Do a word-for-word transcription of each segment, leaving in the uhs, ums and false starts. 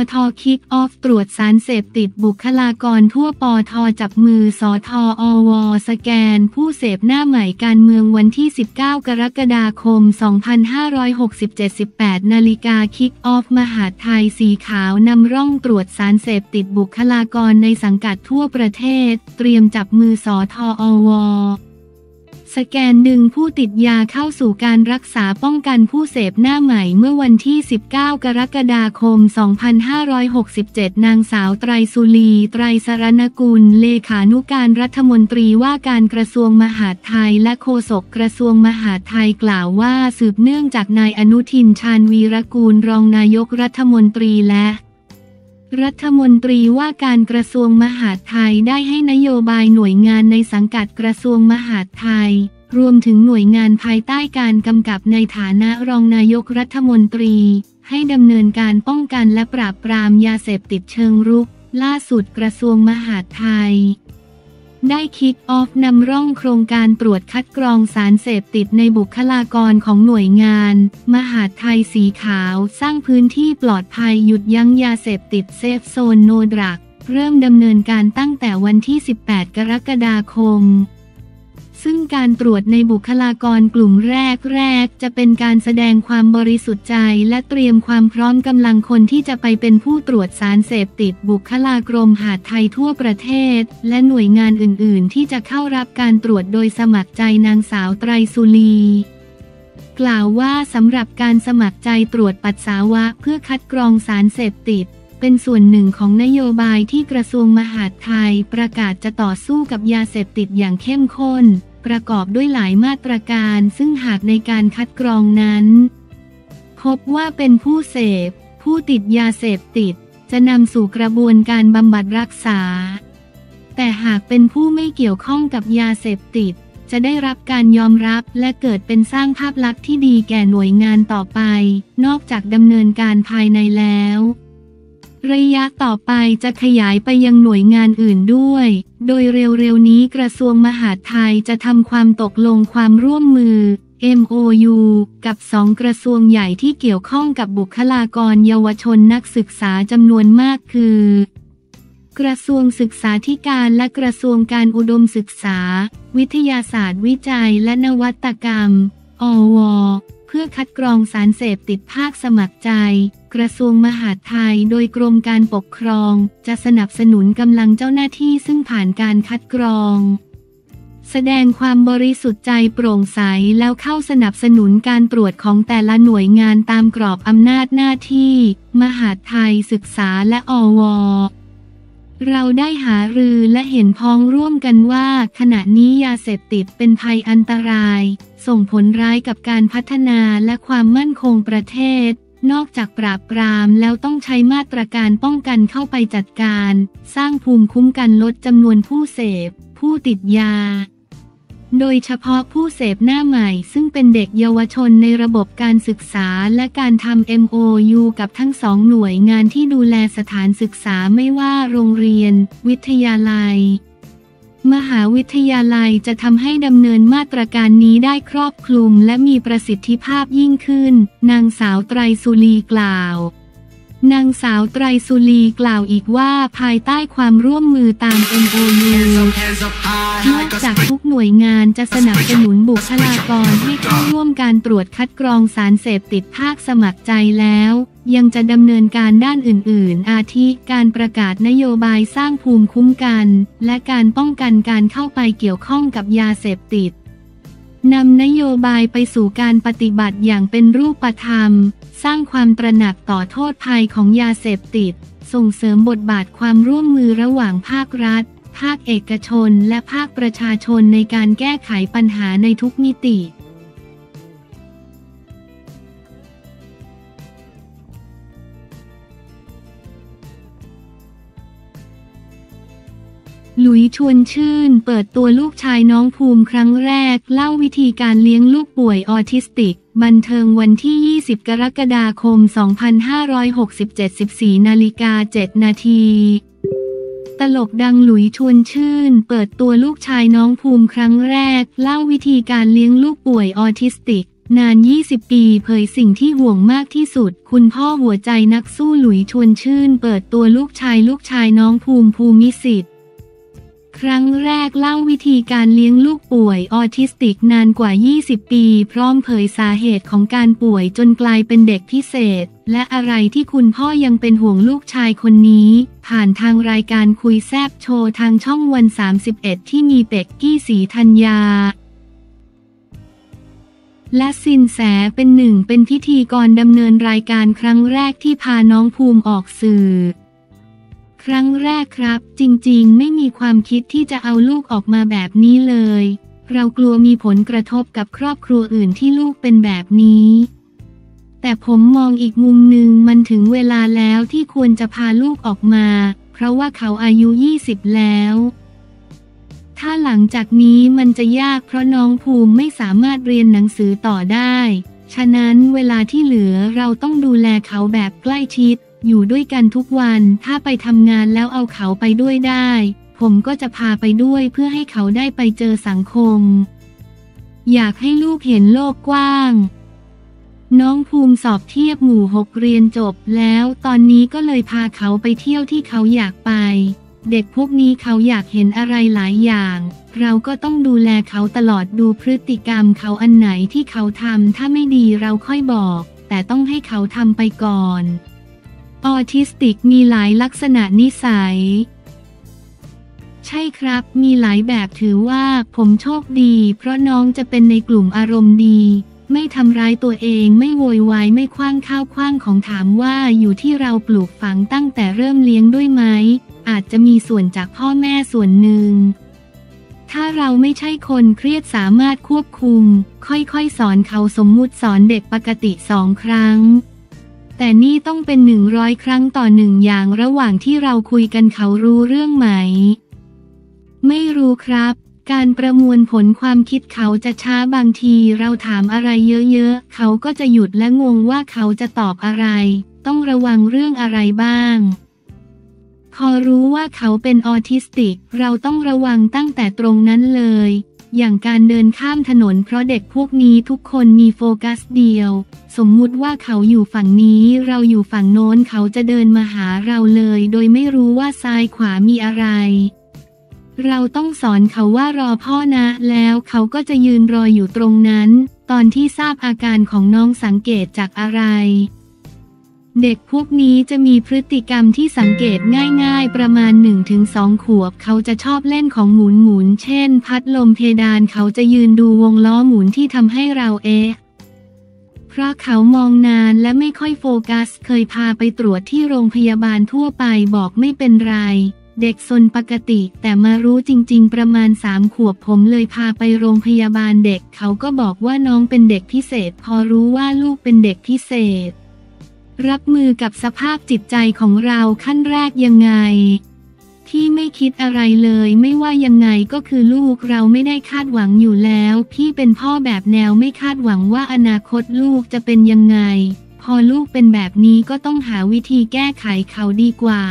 ท.คิกออฟตรวจสารเสพติดบุคลากรทั่วปท.จับมือสท.อว.สแกนผู้เสพหน้าใหม่การเมืองวันที่สิบเก้ากรกฎาคมสองพันห้าร้อยหกสิบเจ็ด สิบแปดนาฬิกาคิกออฟมหาดไทยสีขาวนำร่องตรวจสารเสพติดบุคลากรในสังกัดทั่วประเทศเตรียมจับมือสท.อว.สแกนดึงผู้ติดยาเข้าสู่การรักษาป้องกันผู้เสพหน้าใหม่เมื่อวันที่สิบเก้ากรกฎาคมสองพันห้าร้อยหกสิบเจ็ดนางสาวไตรสุรีไตรสรณกุลเลขานุการรัฐมนตรีว่าการกระทรวงมหาดไทยและโฆษกกระทรวงมหาดไทยกล่าวว่าสืบเนื่องจากนายอนุทินชาญวีรกูลรองนายกรัฐมนตรีและรัฐมนตรีว่าการกระทรวงมหาดไทยได้ให้นโยบายหน่วยงานในสังกัดกระทรวงมหาดไทยรวมถึงหน่วยงานภายใต้การกำกับในฐานะรองนายกรัฐมนตรีให้ดำเนินการป้องกันและปราบปรามยาเสพติดเชิงรุกล่าสุดกระทรวงมหาดไทยได้คิกออฟนำร่องโครงการตรวจคัดกรองสารเสพติดในบุคลากรของหน่วยงานมหาดไทยสีขาวสร้างพื้นที่ปลอดภัยหยุดยั้งยาเสพติดเซฟโซนโนดรักเริ่มดำเนินการตั้งแต่วันที่สิบแปดกรกฎาคมซึ่งการตรวจในบุคลากรกลุ่มแรกแรกจะเป็นการแสดงความบริสุทธิ์ใจและเตรียมความพร้อมกำลังคนที่จะไปเป็นผู้ตรวจสารเสพติดบุคลากรมหาดไทยทั่วประเทศและหน่วยงานอื่นๆที่จะเข้ารับการตรวจโดยสมัครใจนางสาวไตรสุรีกล่าวว่าสำหรับการสมัครใจตรวจปัสสาวะเพื่อคัดกรองสารเสพติดเป็นส่วนหนึ่งของนโยบายที่กระทรวงมหาดไทยประกาศจะต่อสู้กับยาเสพติดอย่างเข้มข้นประกอบด้วยหลายมาตรการซึ่งหากในการคัดกรองนั้นพบว่าเป็นผู้เสพผู้ติดยาเสพติดจะนำสู่กระบวนการบำบัดรักษาแต่หากเป็นผู้ไม่เกี่ยวข้องกับยาเสพติดจะได้รับการยอมรับและเกิดเป็นสร้างภาพลักษณ์ที่ดีแก่หน่วยงานต่อไปนอกจากดำเนินการภายในแล้วระยะต่อไปจะขยายไปยังหน่วยงานอื่นด้วยโดยเร็วๆนี้กระทรวงมหาดไทยจะทำความตกลงความร่วมมือ เอ็ม โอ ยู กับสองกระทรวงใหญ่ที่เกี่ยวข้องกับบุคลากรเยาวชนนักศึกษาจำนวนมากคือกระทรวงศึกษาธิการและกระทรวงการอุดมศึกษาวิทยาศาสตร์วิจัยและนวัตกรรม อว.เพื่อคัดกรองสารเสพติดภาคสมัครใจกระทรวงมหาดไทยโดยกรมการปกครองจะสนับสนุนกำลังเจ้าหน้าที่ซึ่งผ่านการคัดกรองแสดงความบริสุทธิ์ใจโปร่งใสแล้วเข้าสนับสนุนการตรวจของแต่ละหน่วยงานตามกรอบอำนาจหน้าที่มหาดไทยศึกษาและอว.เราได้หารือและเห็นพ้องร่วมกันว่าขณะนี้ยาเสพติดเป็นภัยอันตรายส่งผลร้ายกับการพัฒนาและความมั่นคงประเทศนอกจากปราบปรามแล้วต้องใช้มาตรการป้องกันเข้าไปจัดการสร้างภูมิคุ้มกันลดจำนวนผู้เสพผู้ติดยาโดยเฉพาะผู้เสพหน้าใหม่ซึ่งเป็นเด็กเยาวชนในระบบการศึกษาและการทำ เอ็ม โอ ยู กับทั้งสองหน่วยงานที่ดูแลสถานศึกษาไม่ว่าโรงเรียนวิทยาลัยมหาวิทยาลัยจะทำให้ดำเนินมาตรการนี้ได้ครอบคลุมและมีประสิทธิภาพยิ่งขึ้นนางสาวไตรสุรีกล่าวนางสาวไตรสุรีกล่าวอีกว่าภายใต้ความร่วมมือตาม เอ็ม โอ ยู นอกจากทุกหน่วยงานจะสนับสนุนบุคลากรให้เข้าร่วมการตรวจคัดกรองสารเสพติดภาคสมัครใจแล้วยังจะดำเนินการด้านอื่นๆอาทิการประกาศนโยบายสร้างภูมิคุ้มกันและการป้องกันการเข้าไปเกี่ยวข้องกับยาเสพติดนำนโยบายไปสู่การปฏิบัติอย่างเป็นรูปธรรมสร้างความตระหนักต่อโทษภัยของยาเสพติดส่งเสริมบทบาทความร่วมมือระหว่างภาครัฐภาคเอกชนและภาคประชาชนในการแก้ไขปัญหาในทุกมิติหลุยส์ ชวนชื่นเปิดตัวลูกชายน้องภูมิครั้งแรกเล่าวิธีการเลี้ยงลูกป่วยออทิสติกบันเทิงวันที่ยี่สิบกรกฎาคมสองพันห้าร้อยหกสิบเจ็ด สิบสี่นาฬิกาเจ็ดนาทีตลกดังหลุยส์ ชวนชื่นเปิดตัวลูกชายน้องภูมิครั้งแรกเล่าวิธีการเลี้ยงลูกป่วยออทิสติก นานยี่สิบปีเผยสิ่งที่ห่วงมากที่สุดคุณพ่อหัวใจนักสู้หลุยส์ชวนชื่นเปิดตัวลูกชายลูกชายน้องภูมิภูมิสิทธิ์ครั้งแรกเล่าวิธีการเลี้ยงลูกป่วยออทิสติกนานกว่ายี่สิบปีพร้อมเผยสาเหตุของการป่วยจนกลายเป็นเด็กพิเศษและอะไรที่คุณพ่อยังเป็นห่วงลูกชายคนนี้ผ่านทางรายการคุยแซบโชว์ทางช่องวันสามสิบเอ็ดที่มีเป็กกี้ศรีธัญญาและสินแสเป็นหนึ่งเป็นพิธีกรดำเนินรายการครั้งแรกที่พาน้องภูมิออกสื่อครั้งแรกครับจริงๆไม่มีความคิดที่จะเอาลูกออกมาแบบนี้เลยเรากลัวมีผลกระทบกับครอบครัวอื่นที่ลูกเป็นแบบนี้แต่ผมมองอีกมุมหนึ่งมันถึงเวลาแล้วที่ควรจะพาลูกออกมาเพราะว่าเขาอายุยี่สิบแล้วถ้าหลังจากนี้มันจะยากเพราะน้องภูมิไม่สามารถเรียนหนังสือต่อได้ฉะนั้นเวลาที่เหลือเราต้องดูแลเขาแบบใกล้ชิดอยู่ด้วยกันทุกวันถ้าไปทำงานแล้วเอาเขาไปด้วยได้ผมก็จะพาไปด้วยเพื่อให้เขาได้ไปเจอสังคมอยากให้ลูกเห็นโลกกว้างน้องภูมิสอบเทียบหมู่หกเรียนจบแล้วตอนนี้ก็เลยพาเขาไปเที่ยวที่เขาอยากไปเด็กพวกนี้เขาอยากเห็นอะไรหลายอย่างเราก็ต้องดูแลเขาตลอดดูพฤติกรรมเขาอันไหนที่เขาทำถ้าไม่ดีเราค่อยบอกแต่ต้องให้เขาทำไปก่อนออทิสติกมีหลายลักษณะนิสัยใช่ครับมีหลายแบบถือว่าผมโชคดีเพราะน้องจะเป็นในกลุ่มอารมณ์ดีไม่ทำร้ายตัวเองไม่โวยวายไม่คว้างข้าวคว้างของถามว่าอยู่ที่เราปลูกฝังตั้งแต่เริ่มเลี้ยงด้วยไหมอาจจะมีส่วนจากพ่อแม่ส่วนหนึ่งถ้าเราไม่ใช่คนเครียดสามารถควบคุมค่อยๆสอนเขาสมมุติสอนเด็กปกติสองครั้งแต่นี่ต้องเป็นหนึ่งร้อยครั้งต่อหนึ่งอย่างระหว่างที่เราคุยกันเขารู้เรื่องไหมไม่รู้ครับการประมวลผลความคิดเขาจะช้าบางทีเราถามอะไรเยอะๆเขาก็จะหยุดและงงว่าเขาจะตอบอะไรต้องระวังเรื่องอะไรบ้างพอรู้ว่าเขาเป็นออทิสติกเราต้องระวังตั้งแต่ตรงนั้นเลยอย่างการเดินข้ามถนนเพราะเด็กพวกนี้ทุกคนมีโฟกัสเดียวสมมุติว่าเขาอยู่ฝั่งนี้เราอยู่ฝั่งโน้นเขาจะเดินมาหาเราเลยโดยไม่รู้ว่าซ้ายขวามีอะไรเราต้องสอนเขาว่ารอพ่อนะแล้วเขาก็จะยืนรออยู่ตรงนั้นตอนที่ทราบอาการของน้องสังเกตจากอะไรเด็กพวกนี้จะมีพฤติกรรมที่สังเกตง่ายๆประมาณ หนึ่งถึงสอง ขวบเขาจะชอบเล่นของหมุนหมุนเช่นพัดลมเพดานเขาจะยืนดูวงล้อหมุนที่ทำให้เราเอ๊ะเพราะเขามองนานและไม่ค่อยโฟกัสเคยพาไปตรวจที่โรงพยาบาลทั่วไปบอกไม่เป็นไรเด็กซนปกติแต่มารู้จริงๆประมาณสามขวบผมเลยพาไปโรงพยาบาลเด็กเขาก็บอกว่าน้องเป็นเด็กพิเศษพอรู้ว่าลูกเป็นเด็กพิเศษรับมือกับสภาพจิตใจของเราขั้นแรกยังไงที่ไม่คิดอะไรเลยไม่ว่ายังไงก็คือลูกเราไม่ได้คาดหวังอยู่แล้วพี่เป็นพ่อแบบแนวไม่คาดหวังว่าอนาคตลูกจะเป็นยังไงพอลูกเป็นแบบนี้ก็ต้องหาวิธีแก้ไขเขาดีกว่า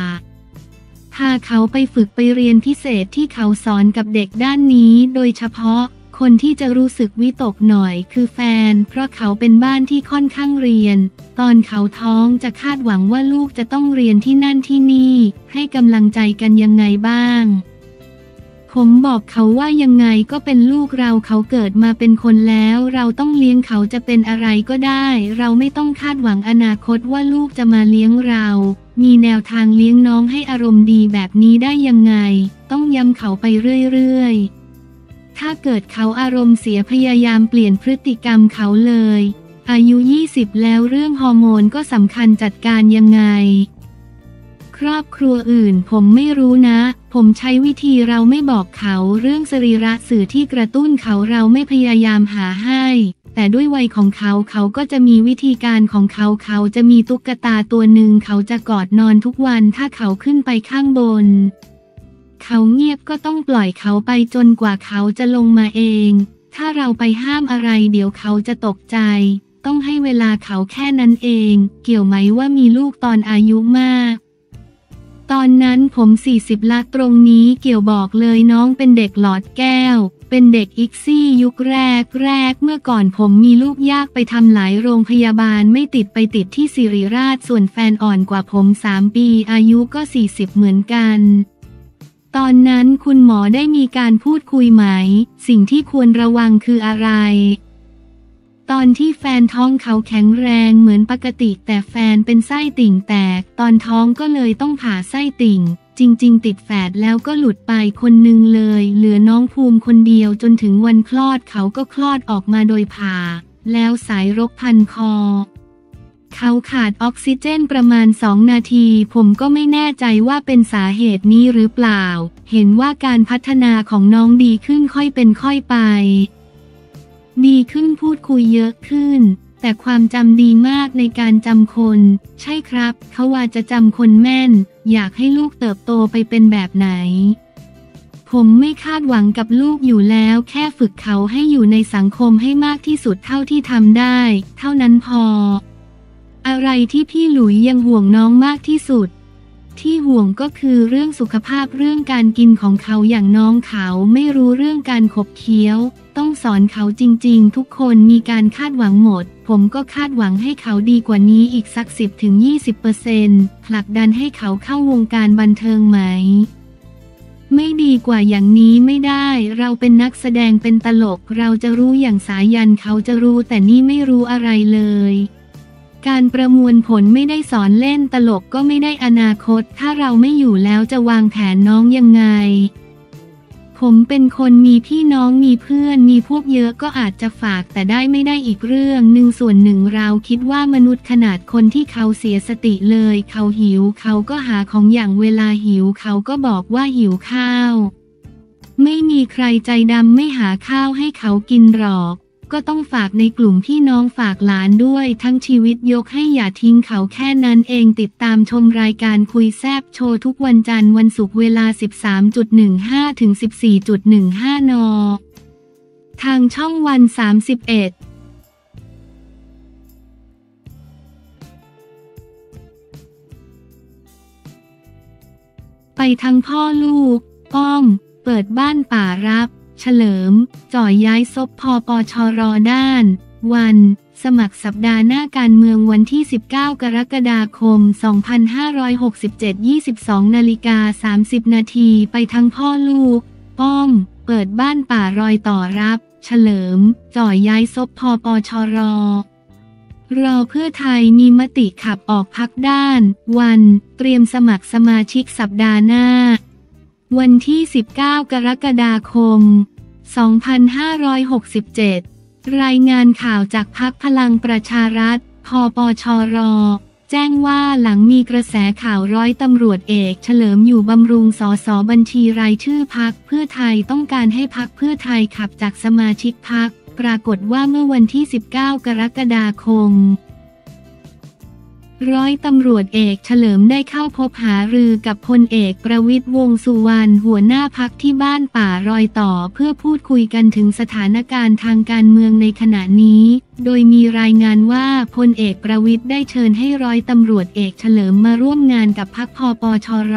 พาเขาไปฝึกไปเรียนพิเศษที่เขาสอนกับเด็กด้านนี้โดยเฉพาะคนที่จะรู้สึกวิตกหน่อยคือแฟนเพราะเขาเป็นบ้านที่ค่อนข้างเรียนตอนเขาท้องจะคาดหวังว่าลูกจะต้องเรียนที่นั่นที่นี่ให้กำลังใจกันยังไงบ้างผมบอกเขาว่ายังไงก็เป็นลูกเราเขาเกิดมาเป็นคนแล้วเราต้องเลี้ยงเขาจะเป็นอะไรก็ได้เราไม่ต้องคาดหวังอนาคตว่าลูกจะมาเลี้ยงเรามีแนวทางเลี้ยงน้องให้อารมณ์ดีแบบนี้ได้ยังไงต้องย้ำเขาไปเรื่อยๆถ้าเกิดเขาอารมณ์เสียพยายามเปลี่ยนพฤติกรรมเขาเลยอายุยี่สิบแล้วเรื่องฮอร์โมนก็สำคัญจัดการยังไงครอบครัวอื่นผมไม่รู้นะผมใช้วิธีเราไม่บอกเขาเรื่องสรีระสื่อที่กระตุ้นเขาเราไม่พยายามหาให้แต่ด้วยวัยของเขาเขาก็จะมีวิธีการของเขาเขาจะมีตุ๊กตาตัวหนึ่งเขาจะกอดนอนทุกวันถ้าเขาขึ้นไปข้างบนเขาเงียบก็ต้องปล่อยเขาไปจนกว่าเขาจะลงมาเองถ้าเราไปห้ามอะไรเดี๋ยวเขาจะตกใจต้องให้เวลาเขาแค่นั้นเองเกี่ยวไหมว่ามีลูกตอนอายุมากตอนนั้นผมสี่สิบละตรงนี้เกี่ยวบอกเลยน้องเป็นเด็กหลอดแก้ว เป็นเด็กอิกซี่ยุคแรกแรกเมื่อก่อนผมมีลูกยากไปทำหลายโรงพยาบาลไม่ติดไปติดที่สิริราชส่วนแฟนอ่อนกว่าผมสามปีอายุก็สี่สิบเหมือนกันตอนนั้นคุณหมอได้มีการพูดคุยไหมสิ่งที่ควรระวังคืออะไรตอนที่แฟนท้องเขาแข็งแรงเหมือนปกติแต่แฟนเป็นไส้ติ่งแตกตอนท้องก็เลยต้องผ่าไส้ติ่งจริงๆติดแฝดแล้วก็หลุดไปคนหนึ่งเลยเหลือน้องภูมิคนเดียวจนถึงวันคลอดเขาก็คลอดออกมาโดยผ่าแล้วสายรกพันคอเขาขาดออกซิเจนประมาณสองนาทีผมก็ไม่แน่ใจว่าเป็นสาเหตุนี้หรือเปล่าเห็นว่าการพัฒนาของน้องดีขึ้นค่อยเป็นค่อยไปดีขึ้นพูดคุยเยอะขึ้นแต่ความจำดีมากในการจำคนใช่ครับเขาว่าจะจำคนแม่นอยากให้ลูกเติบโตไปเป็นแบบไหนผมไม่คาดหวังกับลูกอยู่แล้วแค่ฝึกเขาให้อยู่ในสังคมให้มากที่สุดเท่าที่ทำได้เท่านั้นพออะไรที่พี่หลุยยังห่วงน้องมากที่สุดที่ห่วงก็คือเรื่องสุขภาพเรื่องการกินของเขาอย่างน้องเขาไม่รู้เรื่องการขบเคี้ยวต้องสอนเขาจริงๆทุกคนมีการคาดหวังหมดผมก็คาดหวังให้เขาดีกว่านี้อีกสัก สิบถึงยี่สิบเปอร์เซ็นต์ ผลักดันให้เขาเข้าวงการบันเทิงไหมไม่ดีกว่าอย่างนี้ไม่ได้เราเป็นนักแสดงเป็นตลกเราจะรู้อย่างสายันเขาจะรู้แต่นี่ไม่รู้อะไรเลยการประมวลผลไม่ได้สอนเล่นตลกก็ไม่ได้อนาคตถ้าเราไม่อยู่แล้วจะวางแผนน้องยังไงผมเป็นคนมีพี่น้องมีเพื่อนมีพวกเยอะก็อาจจะฝากแต่ได้ไม่ได้อีกเรื่องหนึ่งส่วนหนึ่งเราคิดว่ามนุษย์ขนาดคนที่เขาเสียสติเลยเขาหิวเขาก็หาของอย่างเวลาหิวเขาก็บอกว่าหิวข้าวไม่มีใครใจดำไม่หาข้าวให้เขากินหรอกก็ต้องฝากในกลุ่มพี่น้องฝากหลานด้วยทั้งชีวิตยกให้อย่าทิ้งเขาแค่นั้นเองติดตามชมรายการคุยแซบโชว์ทุกวันจันทร์วันศุกร์เวลา สิบสามนาฬิกาถึงสิบสี่นาฬิกา นทางช่องวันสามสิบเอ็ดไปทั้งพ่อลูกป้อมเปิดบ้านป่ารับเฉลิมจ่อยย้ายซบพปชร.ด้านวันสมัครสัปดาห์หน้าการเมืองวันที่สิบเก้ากรกฎาคมสองพันห้าร้อยหกสิบเจ็ด ยี่สิบสองนาฬิกาสามสิบนาทีไปทั้งพ่อลูกป้อมเปิดบ้านป่ารอยต่อรับเฉลิมจ่อยย้ายซบพปชร.รอเพื่อไทยมีมติขับออกพรรคด้านวันเตรียมสมัครสมาชิกสัปดาห์หน้าวันที่สิบเก้ากรกฎาคมสองพันห้าร้อยหกสิบเจ็ดรายงานข่าวจากพรรคพลังประชารัฐพปชร.แจ้งว่าหลังมีกระแสข่าวร้อยตำรวจเอกเฉลิมอยู่บำรุงสสบัญชีรายชื่อพรรคเพื่อไทยต้องการให้พรรคเพื่อไทยขับจากสมาชิกพรรคปรากฏว่าเมื่อวันที่สิบเก้ากรกฎาคมร้อยตำรวจเอกเฉลิมได้เข้าพบหารือกับพลเอกประวิตรวงษ์สุวรรณหัวหน้าพรรคที่บ้านป่ารอยต่อเพื่อพูดคุยกันถึงสถานการณ์ทางการเมืองในขณะนี้โดยมีรายงานว่าพลเอกประวิตรได้เชิญให้ร้อยตำรวจเอกเฉลิมมาร่วมงานกับพรรคพปชร.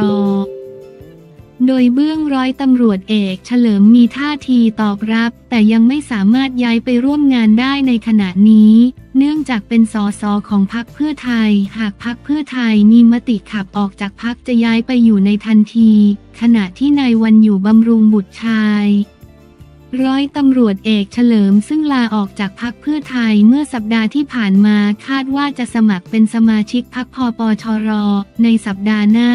โดยเบื้องร้อยตำรวจเอกเฉลิมมีท่าทีตอบรับแต่ยังไม่สามารถย้ายไปร่วมงานได้ในขณะนี้เนื่องจากเป็นสสของพรรคเพื่อไทยหากพรรคเพื่อไทยมีมติขับออกจากพรรคจะย้ายไปอยู่ในทันทีขณะที่นายวันอยู่บำรุงบุตรชายร้อยตำรวจเอกเฉลิมซึ่งลาออกจากพรรคเพื่อไทยเมื่อสัปดาห์ที่ผ่านมาคาดว่าจะสมัครเป็นสมาชิกพรรคพปชรในสัปดาห์หน้า